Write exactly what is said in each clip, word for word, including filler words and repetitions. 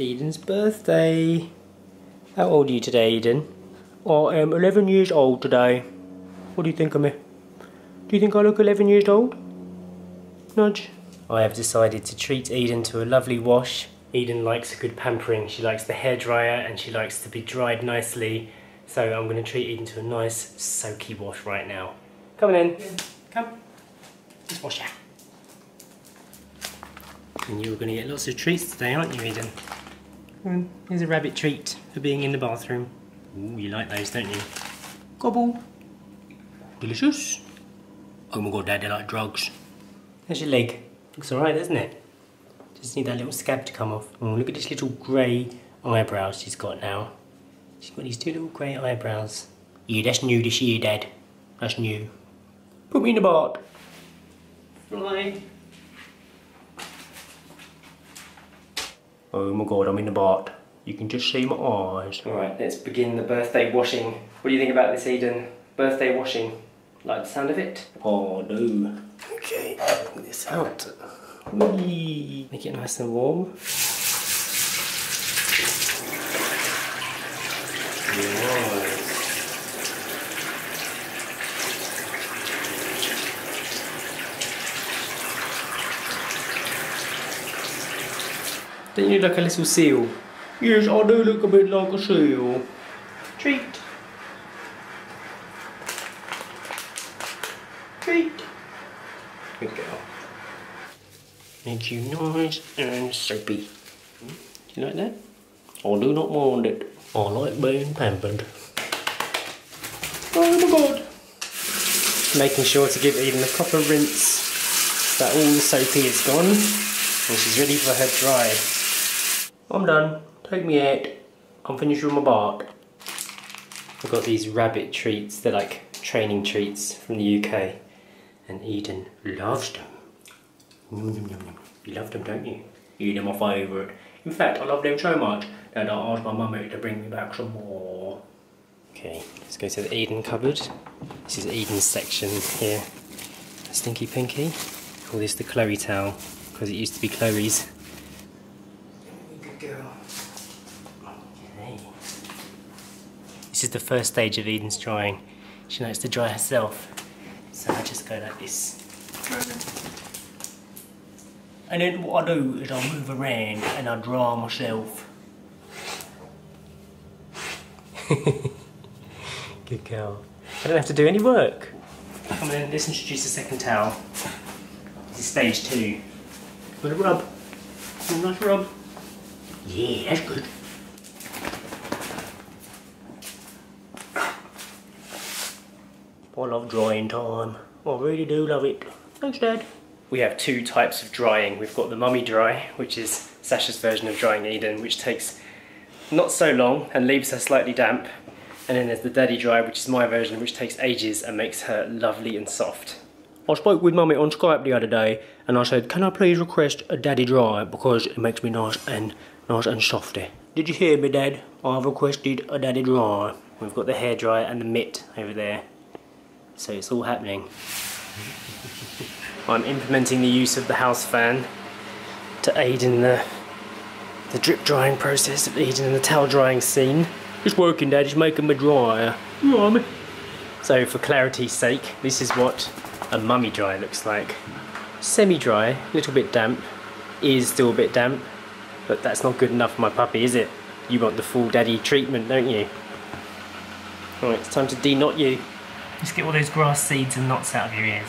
Eden's birthday. How old are you today, Eden? I am eleven years old today. What do you think of me? Do you think I look eleven years old? Nudge. I have decided to treat Eden to a lovely wash. Eden likes a good pampering. She likes the hairdryer and she likes to be dried nicely. So I'm going to treat Eden to a nice soaky wash right now. Come on in. Yeah. Come. Just wash out. And you're going to get lots of treats today, aren't you, Eden? Come on. Here's a rabbit treat for being in the bathroom. Ooh, you like those, don't you? Gobble. Delicious. Oh my god, Dad, they like drugs. How's your leg? Looks alright, doesn't it? Just need that little scab to come off. Oh, look at this little grey eyebrows she's got now. She's got these two little grey eyebrows. Yeah, that's new this year, Dad. That's new. Put me in the bath. Fly. Oh my god, I'm in the bath. You can just see my eyes. Alright, let's begin the birthday washing. What do you think about this, Eden? Birthday washing. Like the sound of it? Oh no. Okay, put this out. Whee. Make it nice and warm. Don't you look like a little seal? Yes, I do look a bit like a seal. Treat. Treat. Good girl. Make you nice and soapy. Do you like that? I do not mind it. I like being pampered. Oh my god. Making sure to give Eden a proper rinse so that all the soapy is gone and she's ready for her dry. I'm done. Take me out. I'm finished with my bath. I've got these rabbit treats. They're like training treats from the U K. And Eden loves them. Yum, yum, yum, yum. You love them, don't you? Eden, my favourite. In fact, I love them so much that I asked my mummy to bring me back some more. Okay, let's go to the Eden cupboard. This is Eden's section here. Stinky Pinky. I call this the Chloe towel because it used to be Chloe's. Good girl. Okay. This is the first stage of Eden's drying. She likes to dry herself. So I just go like this. And then what I do is I move around and I dry myself. Good girl. I don't have to do any work. Come on, let's introduce the second towel. This is stage two. With a rub. A nice rub. Yeah, that's good. I love drying time. I really do love it. Thanks, Dad. We have two types of drying. We've got the mummy dry, which is Sacha's version of drying Eden, which takes not so long and leaves her slightly damp. And then there's the daddy dry, which is my version, which takes ages and makes her lovely and soft. I spoke with mummy on Skype the other day and I said, can I please request a daddy dry because it makes me nice and nice and softy. Did you hear me, Dad? I've requested a daddy dry. We've got the hair dryer and the mitt over there. So it's all happening. I'm implementing the use of the house fan to aid in the, the drip drying process of Eden and the towel drying scene. It's working, Dad, it's making me drier. Mummy. So for clarity's sake, this is what a mummy dry looks like. Semi-dry, a little bit damp, is still a bit damp, but that's not good enough for my puppy, is it? You want the full daddy treatment, don't you? Alright, it's time to de-knot you. Just get all those grass seeds and knots out of your ears.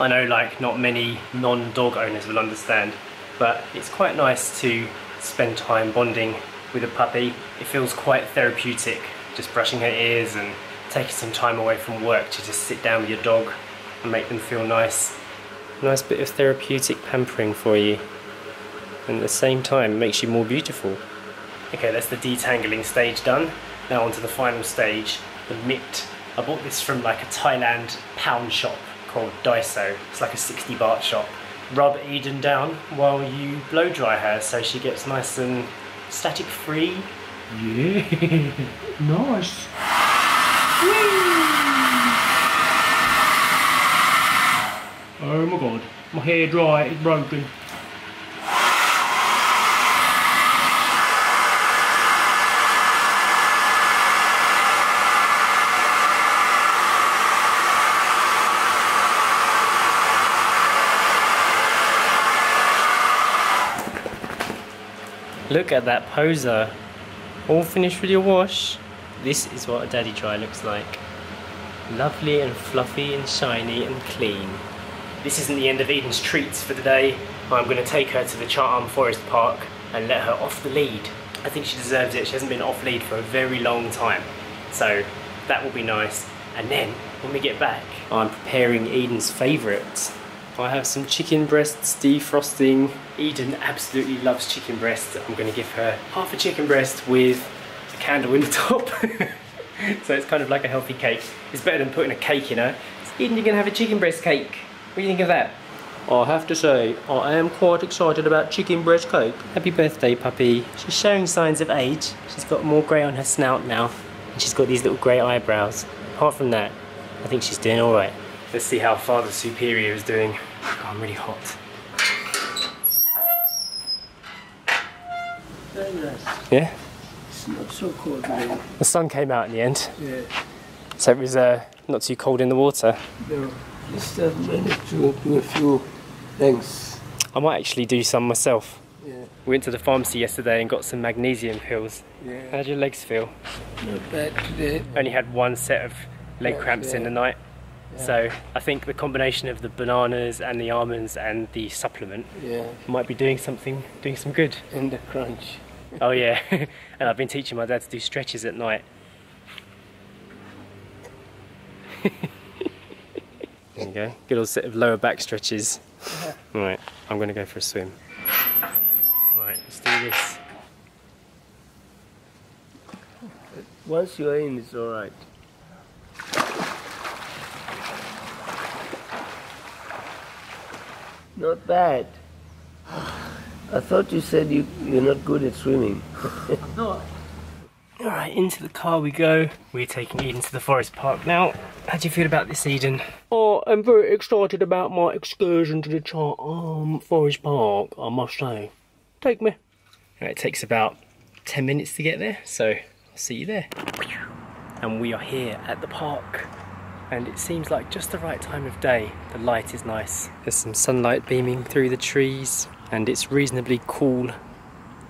I know, like, not many non-dog owners will understand, but it's quite nice to spend time bonding with a puppy. It feels quite therapeutic, just brushing her ears and taking some time away from work to just sit down with your dog and make them feel nice. Nice bit of therapeutic pampering for you, and at the same time makes you more beautiful. Okay, that's the detangling stage done. Now onto the final stage, the mitt. I bought this from like a Thailand pound shop called Daiso. It's like a sixty baht shop. Rub Eden down while you blow dry her so she gets nice and static free. Yeah, nice. Whee! Oh my god, my hair dryer is broken. Look at that poser. All finished with your wash. This is what a daddy dry looks like. Lovely and fluffy and shiny and clean. This isn't the end of Eden's treats for the day. I'm going to take her to the Cha-am Forest Park and let her off the lead. I think she deserves it. She hasn't been off lead for a very long time. So that will be nice. And then when we get back, I'm preparing Eden's favourites. I have some chicken breasts defrosting. Eden absolutely loves chicken breasts. I'm going to give her half a chicken breast with a candle in the top. So it's kind of like a healthy cake. It's better than putting a cake in her. Eden, you're going to have a chicken breast cake. What do you think of that? I have to say, I am quite excited about chicken breast cake. Happy birthday, puppy. She's showing signs of age. She's got more grey on her snout now. And she's got these little grey eyebrows. Apart from that, I think she's doing all right. Let's see how Father Superior is doing. God, I'm really hot. Very nice. Yeah? It's not so cold now. The sun came out in the end. Yeah. So it was uh, not too cold in the water. No. Just have managed to do a few things. I might actually do some myself. Yeah. We went to the pharmacy yesterday and got some magnesium pills. Yeah. How'd your legs feel? Not bad today. Only had one set of leg yeah, cramps yeah. in the night. Yeah. So I think the combination of the bananas and the almonds and the supplement yeah. might be doing something, doing some good. And the crunch. Oh yeah, and I've been teaching my dad to do stretches at night. There you go, good old set of lower back stretches. Yeah. Alright, I'm going to go for a swim. Alright, let's do this. Once you're in, it's alright. Not bad. I thought you said you, you're not good at swimming. No. Alright, into the car we go. We're taking Eden to the forest park now. How do you feel about this, Eden? Oh, I'm very excited about my excursion to the Cha-am Forest Park, I must say. Take me. Right, it takes about ten minutes to get there, so I'll see you there. And we are here at the park. And it seems like just the right time of day. The light is nice. There's some sunlight beaming through the trees and it's reasonably cool,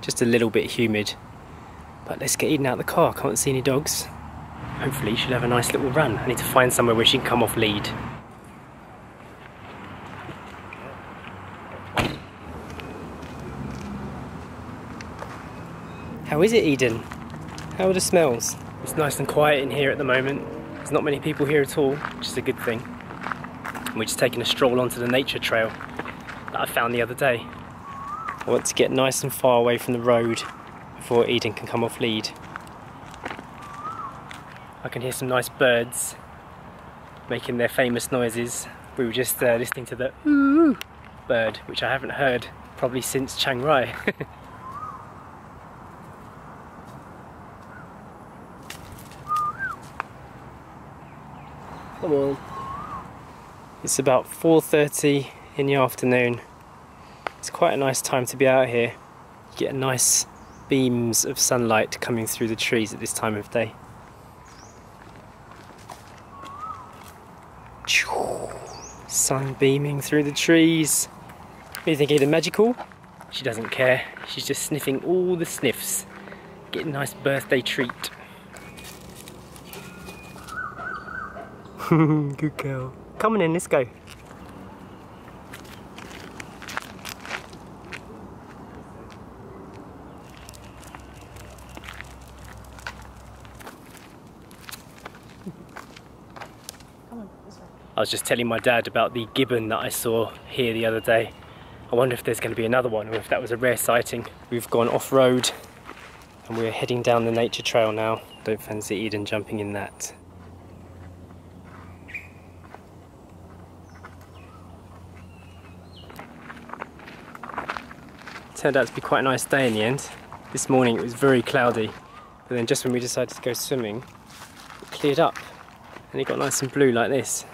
just a little bit humid. But let's get Eden out of the car, can't see any dogs. Hopefully she'll have a nice little run. I need to find somewhere where she can come off lead. How is it, Eden? How are the smells? It's nice and quiet in here at the moment. There's not many people here at all, which is a good thing. We're just taking a stroll onto the nature trail that I found the other day. I want to get nice and far away from the road before Eden can come off lead. I can hear some nice birds making their famous noises. We were just uh, listening to the ooh bird, which I haven't heard probably since Chiang Rai. Come on. It's about four thirty in the afternoon. It's quite a nice time to be out here. You get nice beams of sunlight coming through the trees at this time of day. Sun beaming through the trees. What do you think, Eden? Magical? She doesn't care. She's just sniffing all the sniffs. Getting a nice birthday treat. Good girl. Come on in, let's go. I was just telling my dad about the gibbon that I saw here the other day. I wonder if there's going to be another one, or if that was a rare sighting. We've gone off-road and we're heading down the nature trail now. Don't fancy Eden jumping in that. Turned out to be quite a nice day in the end. This morning it was very cloudy, but then just when we decided to go swimming, it cleared up and it got nice and blue like this.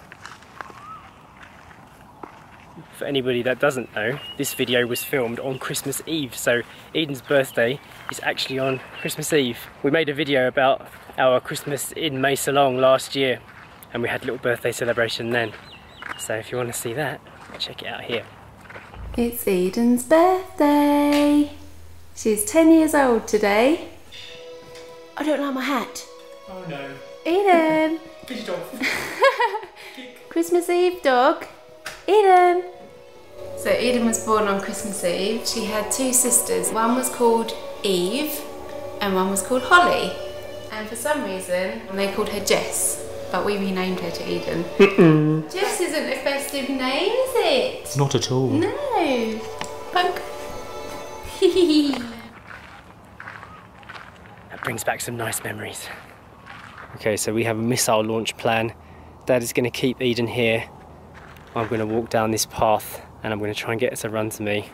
For anybody that doesn't know, this video was filmed on Christmas Eve, so Eden's birthday is actually on Christmas Eve. We made a video about our Christmas in Mae Salong last year and we had a little birthday celebration then. So if you want to see that, check it out here. It's Eden's birthday! She's ten years old today. I don't like my hat. Oh no. Eden! Get your dog. Christmas Eve dog. Eden! So Eden was born on Christmas Eve. She had two sisters. One was called Eve and one was called Holly. And for some reason, they called her Jess. But we renamed her to Eden. Mm-mm. Jess isn't a festive name, is it? Not at all. No. Punk. That brings back some nice memories. Okay, so we have a missile launch plan. Dad is going to keep Eden here. I'm going to walk down this path and I'm going to try and get her to run to me.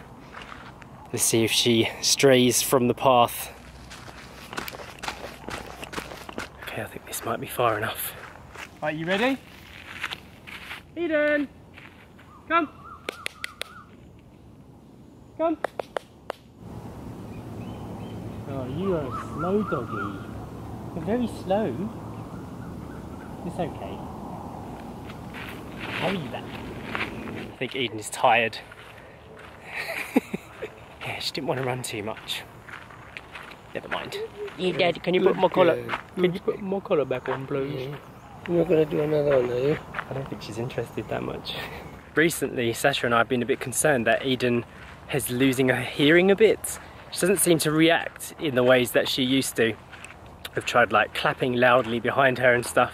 Let's see if she strays from the path. Okay, I think this might be far enough. Right, you ready? Eden! Come! Come! Oh, you are a slow doggy. You're very slow. It's okay. How are you back? I think Eden is tired. Yeah, she didn't want to run too much. Never mind. Hey, Dad, can you put my collar? Can you put my collar back on, please? You're not going to do another one, are you? I don't think she's interested that much. Recently, Sacha and I have been a bit concerned that Eden is losing her hearing a bit. She doesn't seem to react in the ways that she used to. We've tried like clapping loudly behind her and stuff,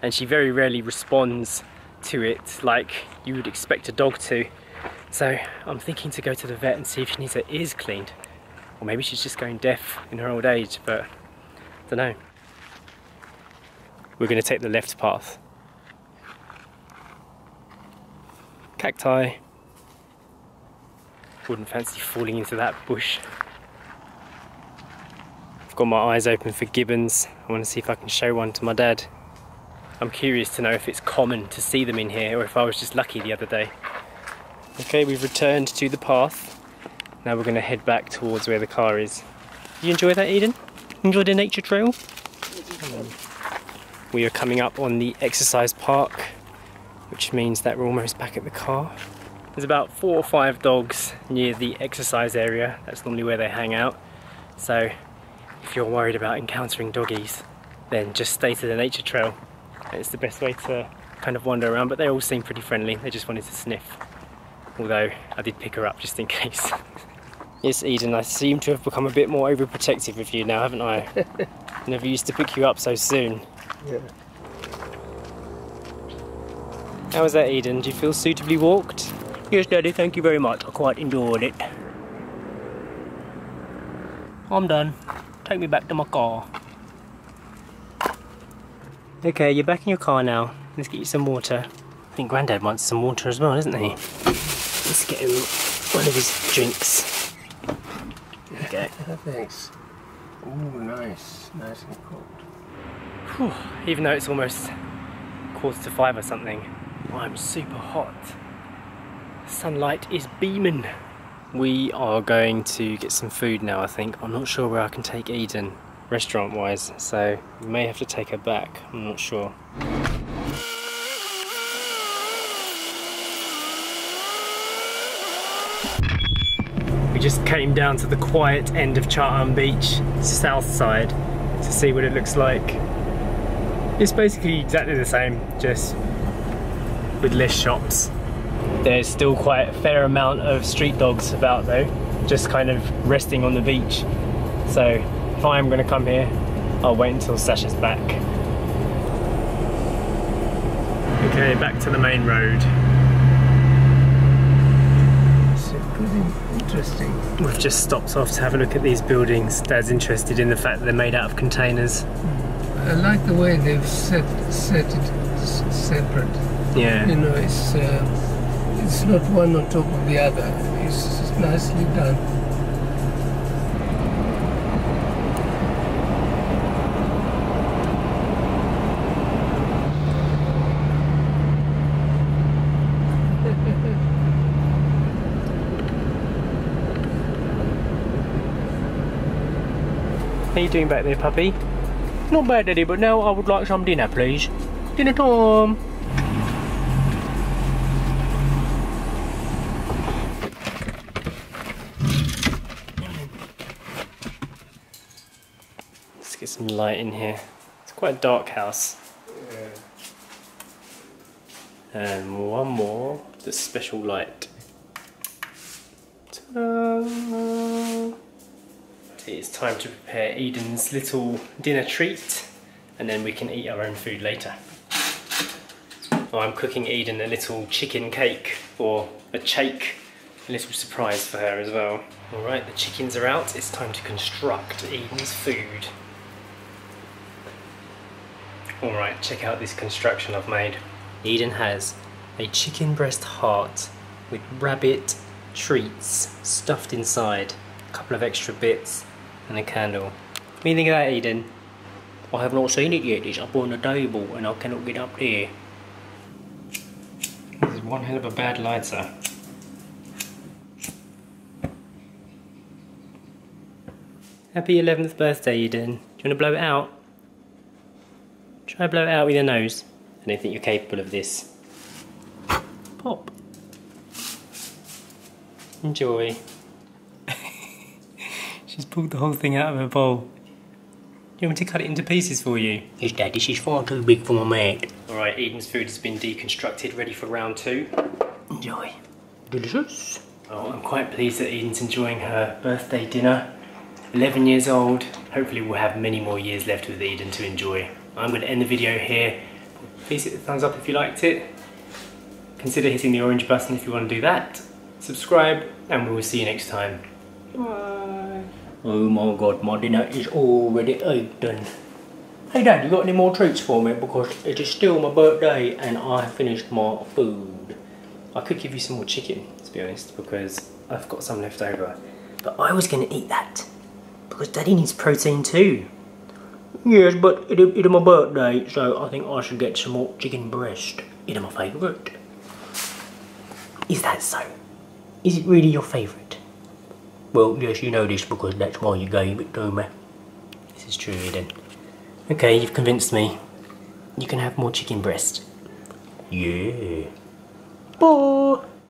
and she very rarely responds to it like you would expect a dog to. So I'm thinking to go to the vet and see if she needs her ears cleaned. Or maybe she's just going deaf in her old age, but I don't know. We're going to take the left path. Cacti. Wouldn't fancy falling into that bush. I've got my eyes open for gibbons. I want to see if I can show one to my dad. I'm curious to know if it's common to see them in here or if I was just lucky the other day. Okay, we've returned to the path. Now we're going to head back towards where the car is. Did you enjoy that, Eden? Enjoy the nature trail? We are coming up on the exercise park, which means that we're almost back at the car. There's about four or five dogs near the exercise area. That's normally where they hang out. So if you're worried about encountering doggies, then just stay to the nature trail. It's the best way to kind of wander around, but they all seem pretty friendly. They just wanted to sniff. Although I did pick her up just in case. Yes, Eden, I seem to have become a bit more overprotective of you now, haven't I? Never used to pick you up so soon. Yeah. How was that, Eden? Do you feel suitably walked? Yes, Daddy, thank you very much. I quite enjoyed it. I'm done. Take me back to my car. Okay, you're back in your car now. Let's get you some water. I think Grandad wants some water as well, doesn't he? Let's get him one of his drinks. Okay. Thanks. Oh, nice. Nice and cold. Whew, even though it's almost quarter to five or something, I'm super hot. Sunlight is beaming. We are going to get some food now, I think. I'm not sure where I can take Eden, restaurant wise, so we may have to take her back. I'm not sure. We just came down to the quiet end of Cha-am Beach, south side, to see what it looks like. It's basically exactly the same, just with less shops. There's still quite a fair amount of street dogs about though, just kind of resting on the beach. So if I'm going to come here, I'll wait until Sacha's back. Okay, back to the main road. It's pretty interesting. We've just stopped off to have a look at these buildings. Dad's interested in the fact that they're made out of containers. I like the way they've set set it separate. Yeah. You know, it's uh, it's not one on top of the other. It's nicely done. How are you doing back there, puppy? Not bad, Daddy, but now I would like some dinner, please. Dinner time! get some light in here. It's quite a dark house. Yeah. And one more, the special light. Ta-da! It's time to prepare Eden's little dinner treat, and then we can eat our own food later. I'm cooking Eden a little chicken cake, or a chake, a little surprise for her as well. Alright, the chickens are out, it's time to construct Eden's food. Alright, check out this construction I've made. Eden has a chicken breast heart with rabbit treats stuffed inside, a couple of extra bits and a candle. What do you think of that, Eden? I have not seen it yet, it's up on the table and I cannot get up there. This is one hell of a bad lighter. Happy eleventh birthday, Eden. Do you want to blow it out? Try to blow it out with your nose. I don't think you're capable of this. Pop. Enjoy. She's pulled the whole thing out of her bowl. You want me to cut it into pieces for you? Yes, Dad, this is far too big for my mate. Alright, Eden's food has been deconstructed, ready for round two. Enjoy. Delicious. Oh, I'm quite pleased that Eden's enjoying her birthday dinner. eleven years old. Hopefully we'll have many more years left with Eden to enjoy. I'm going to end the video here. Please hit the thumbs up if you liked it. Consider hitting the orange button if you want to do that. Subscribe, and we will see you next time. Bye. Oh my god, my dinner is already eaten. Hey Dad, you got any more treats for me? Because it is still my birthday and I finished my food. I could give you some more chicken, to be honest, because I've got some left over. But I was going to eat that, because Daddy needs protein too. Yes, but it is my birthday, so I think I should get some more chicken breast. It is my favourite. Is that so? Is it really your favourite? Well, yes, you know this because that's why you gave it to me. This is true, Eden. Okay, you've convinced me. You can have more chicken breast. Yeah. Bye!